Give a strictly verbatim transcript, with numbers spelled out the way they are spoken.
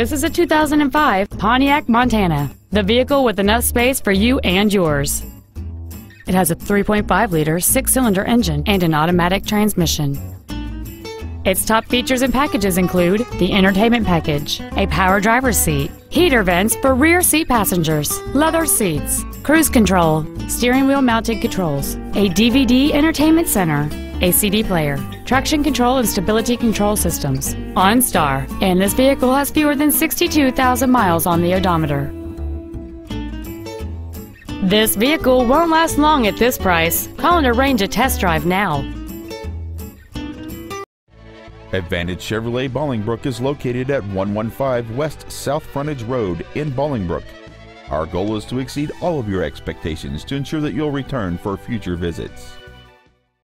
This is a two thousand five Pontiac Montana, the vehicle with enough space for you and yours. It has a three point five liter six-cylinder engine and an automatic transmission. Its top features and packages include the entertainment package, a power driver's seat, heater vents for rear seat passengers, leather seats, cruise control, steering wheel mounted controls, a D V D entertainment center, a C D player, traction control and stability control systems, OnStar, and this vehicle has fewer than sixty-two thousand miles on the odometer. This vehicle won't last long at this price. Call and arrange a test drive now. Advantage Chevrolet Bolingbrook is located at one one five West South Frontage Road in Bolingbrook. Our goal is to exceed all of your expectations to ensure that you'll return for future visits.